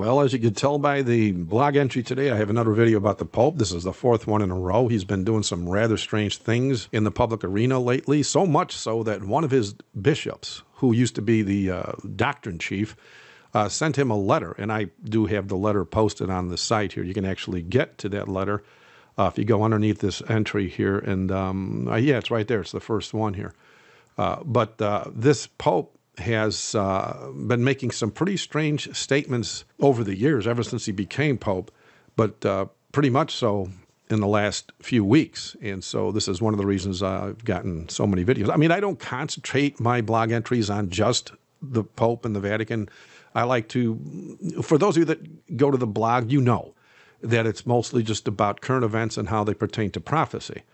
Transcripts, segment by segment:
Well, as you can tell by the blog entry today, I have another video about the Pope. This is the fourth one in a row. He's been doing some rather strange things in the public arena lately, so much so that one of his bishops, who used to be the doctrine chief, sent him a letter. And I do have the letter posted on the site here. You can actually get to that letter if you go underneath this entry here. And yeah, it's right there. It's the first one here. This Pope has been making some pretty strange statements over the years, ever since he became Pope, but pretty much so in the last few weeks. And so this is one of the reasons I've gotten so many videos. I mean, I don't concentrate my blog entries on just the Pope and the Vatican. I like to, for those of you that go to the blog, you know that it's mostly just about current events and how they pertain to prophecy.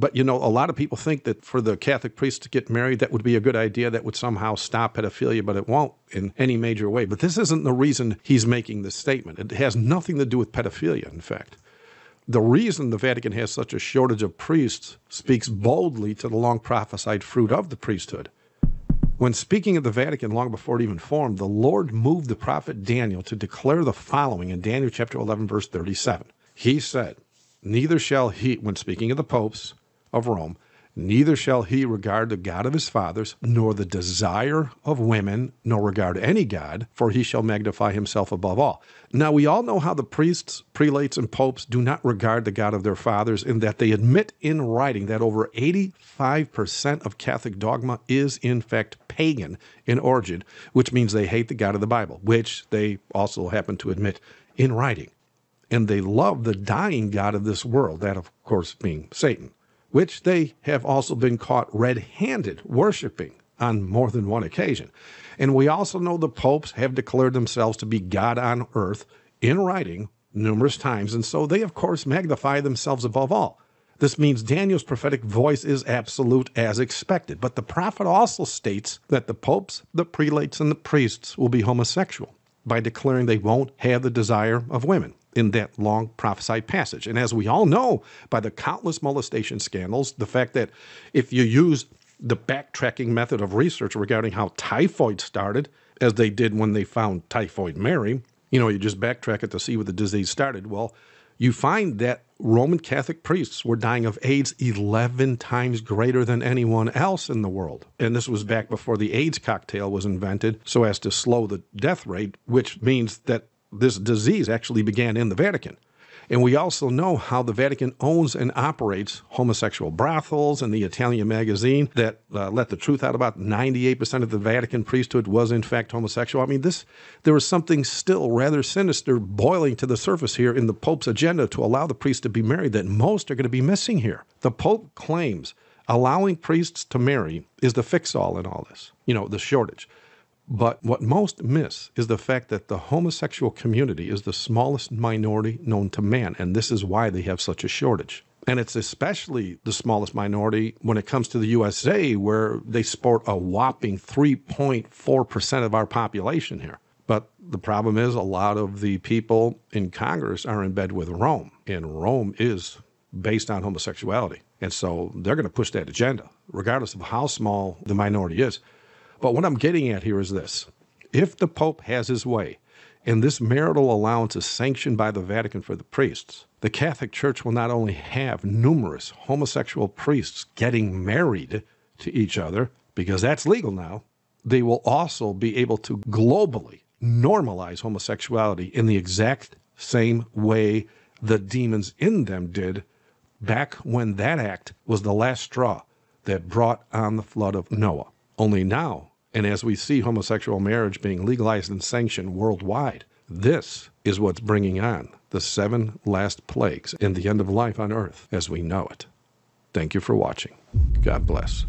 But, you know, a lot of people think that for the Catholic priests to get married, that would be a good idea. That would somehow stop pedophilia, but it won't in any major way. But this isn't the reason he's making this statement. It has nothing to do with pedophilia, in fact. The reason the Vatican has such a shortage of priests speaks boldly to the long prophesied fruit of the priesthood. When speaking of the Vatican long before it even formed, the Lord moved the prophet Daniel to declare the following in Daniel chapter 11, verse 37. He said, neither shall he, when speaking of the popes of Rome, neither shall he regard the God of his fathers, nor the desire of women, nor regard any God, for he shall magnify himself above all. Now, we all know how the priests, prelates, and popes do not regard the God of their fathers, in that they admit in writing that over 85% of Catholic dogma is, in fact, pagan in origin, which means they hate the God of the Bible, which they also happen to admit in writing. And they love the dying God of this world, that, of course, being Satan, which they have also been caught red-handed worshiping on more than one occasion. And we also know the popes have declared themselves to be God on earth in writing numerous times, and so they, of course, magnify themselves above all. This means Daniel's prophetic voice is absolute as expected. But the prophet also states that the popes, the prelates, and the priests will be homosexual by declaring they won't have the desire of women in that long prophesied passage. And as we all know, by the countless molestation scandals, the fact that if you use the backtracking method of research regarding how typhoid started, as they did when they found typhoid Mary, you know, you just backtrack it to see where the disease started. Well, you find that Roman Catholic priests were dying of AIDS 11 times greater than anyone else in the world. And this was back before the AIDS cocktail was invented so as to slow the death rate, which means that this disease actually began in the Vatican. And we also know how the Vatican owns and operates homosexual brothels, and the Italian magazine that let the truth out about 98% of the Vatican priesthood was in fact homosexual. I mean, there is something still rather sinister boiling to the surface here in the Pope's agenda to allow the priests to be married that most are going to be missing here. The Pope claims allowing priests to marry is the fix-all in all this, you know, the shortage. But what most miss is the fact that the homosexual community is the smallest minority known to man, and this is why they have such a shortage. And it's especially the smallest minority when it comes to the USA, where they sport a whopping 3.4% of our population here. But the problem is a lot of the people in Congress are in bed with Rome, and Rome is based on homosexuality. And so they're going to push that agenda, regardless of how small the minority is. But what I'm getting at here is this. If the Pope has his way, and this marital allowance is sanctioned by the Vatican for the priests, the Catholic Church will not only have numerous homosexual priests getting married to each other, because that's legal now, they will also be able to globally normalize homosexuality in the exact same way the demons in them did back when that act was the last straw that brought on the flood of Noah. Only now, and as we see homosexual marriage being legalized and sanctioned worldwide, this is what's bringing on the 7 last plagues and the end of life on earth as we know it. Thank you for watching. God bless.